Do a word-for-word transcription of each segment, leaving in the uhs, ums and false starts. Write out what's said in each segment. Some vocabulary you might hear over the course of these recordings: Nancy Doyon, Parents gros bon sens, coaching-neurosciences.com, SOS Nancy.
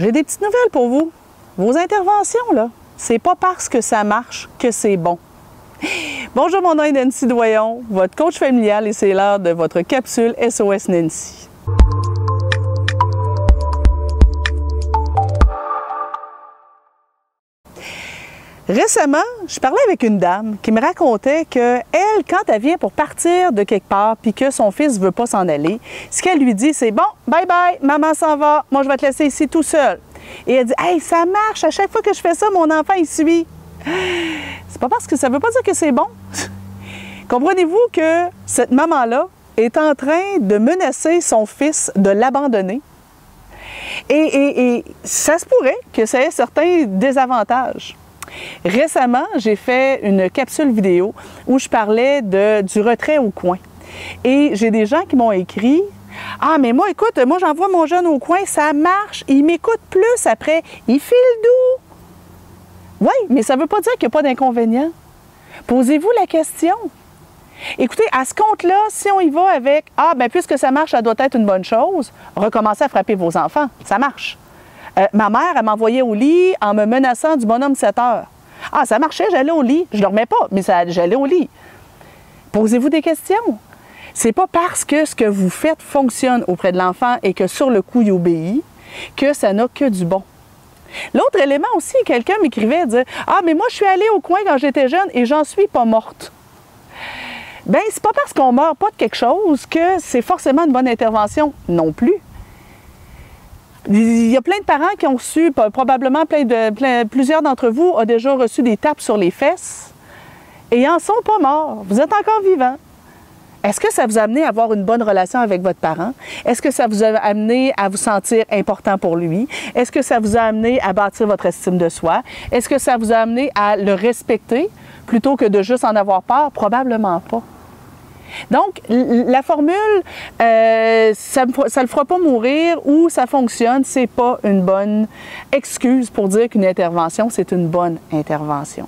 J'ai des petites nouvelles pour vous. Vos interventions, là, c'est pas parce que ça marche que c'est bon. Bonjour, mon nom est Nancy Doyon, votre coach familial, et c'est l'heure de votre capsule S O S Nancy. Récemment, je parlais avec une dame qui me racontait que elle, quand elle vient pour partir de quelque part puis que son fils ne veut pas s'en aller, ce qu'elle lui dit, c'est « Bon, bye bye, maman s'en va, moi je vais te laisser ici tout seul. » Et elle dit « Hey, ça marche, à chaque fois que je fais ça, mon enfant, il suit. » C'est pas parce que ça ne veut pas dire que c'est bon. Comprenez-vous que cette maman-là est en train de menacer son fils de l'abandonner? Et, et, et ça se pourrait que ça ait certains désavantages. Récemment, j'ai fait une capsule vidéo où je parlais de, du retrait au coin. Et j'ai des gens qui m'ont écrit « Ah, mais moi, écoute, moi, j'envoie mon jeune au coin, ça marche, il m'écoute plus après, il file doux. » Oui, mais ça ne veut pas dire qu'il n'y a pas d'inconvénient. Posez-vous la question. Écoutez, à ce compte-là, si on y va avec « Ah, bien, puisque ça marche, ça doit être une bonne chose », recommencez à frapper vos enfants, ça marche. Euh, ma mère, elle m'envoyait au lit en me menaçant du bonhomme sept heures. Ah, ça marchait, j'allais au lit. Je ne dormais pas, mais j'allais au lit. Posez-vous des questions. C'est pas parce que ce que vous faites fonctionne auprès de l'enfant et que sur le coup, il obéit, que ça n'a que du bon. L'autre élément aussi, quelqu'un m'écrivait, dire « Ah, mais moi, je suis allée au coin quand j'étais jeune et j'en suis pas morte. » Bien, c'est pas parce qu'on meurt pas de quelque chose que c'est forcément une bonne intervention non plus. Il y a plein de parents qui ont reçu, probablement plein de, plein, plusieurs d'entre vous ont déjà reçu des tapes sur les fesses et ils n'en sont pas morts. Vous êtes encore vivants. Est-ce que ça vous a amené à avoir une bonne relation avec votre parent? Est-ce que ça vous a amené à vous sentir important pour lui? Est-ce que ça vous a amené à bâtir votre estime de soi? Est-ce que ça vous a amené à le respecter plutôt que de juste en avoir peur? Probablement pas. Donc, la formule euh, « ça ne le fera pas mourir » ou « ça fonctionne », c'est pas une bonne excuse pour dire qu'une intervention, c'est une bonne intervention.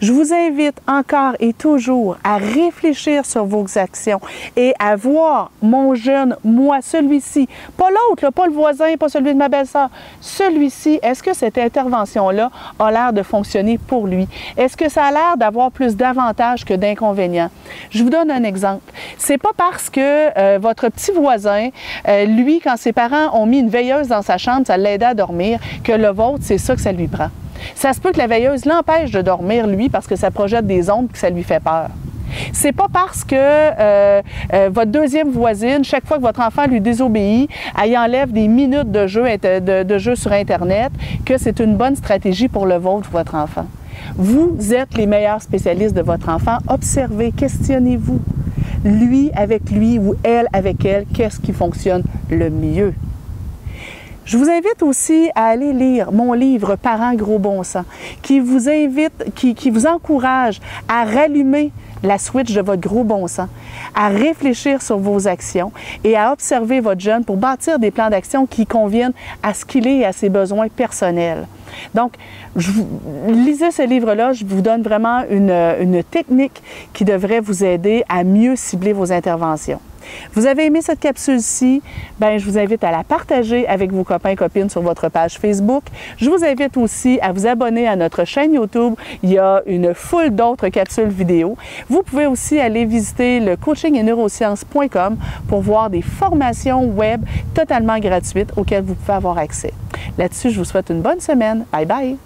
Je vous invite encore et toujours à réfléchir sur vos actions et à voir mon jeune, moi, celui-ci, pas l'autre, pas le voisin, pas celui de ma belle-sœur, celui-ci, est-ce que cette intervention-là a l'air de fonctionner pour lui? Est-ce que ça a l'air d'avoir plus d'avantages que d'inconvénients? Je vous donne un exemple. C'est pas parce que euh, votre petit voisin, euh, lui, quand ses parents ont mis une veilleuse dans sa chambre, ça l'aidait à dormir, que le vôtre, c'est ça que ça lui prend. Ça se peut que la veilleuse l'empêche de dormir, lui, parce que ça projette des ombres et que ça lui fait peur. C'est pas parce que euh, euh, votre deuxième voisine, chaque fois que votre enfant lui désobéit, elle y enlève des minutes de jeu, de, de jeu sur Internet, que c'est une bonne stratégie pour le vôtre, votre enfant. Vous êtes les meilleurs spécialistes de votre enfant. Observez, questionnez-vous. Lui avec lui ou elle avec elle, qu'est-ce qui fonctionne le mieux? Je vous invite aussi à aller lire mon livre « Parents gros bon sens » qui vous invite, qui, qui vous encourage à rallumer la switch de votre gros bon sens, à réfléchir sur vos actions et à observer votre jeune pour bâtir des plans d'action qui conviennent à ce qu'il est et à ses besoins personnels. Donc, je vous, lisez ce livre-là, je vous donne vraiment une, une technique qui devrait vous aider à mieux cibler vos interventions. Vous avez aimé cette capsule-ci? Bien, je vous invite à la partager avec vos copains et copines sur votre page Facebook. Je vous invite aussi à vous abonner à notre chaîne YouTube. Il y a une foule d'autres capsules vidéo. Vous pouvez aussi aller visiter le coaching tiret neurosciences point com pour voir des formations web totalement gratuites auxquelles vous pouvez avoir accès. Là-dessus, je vous souhaite une bonne semaine. Bye bye!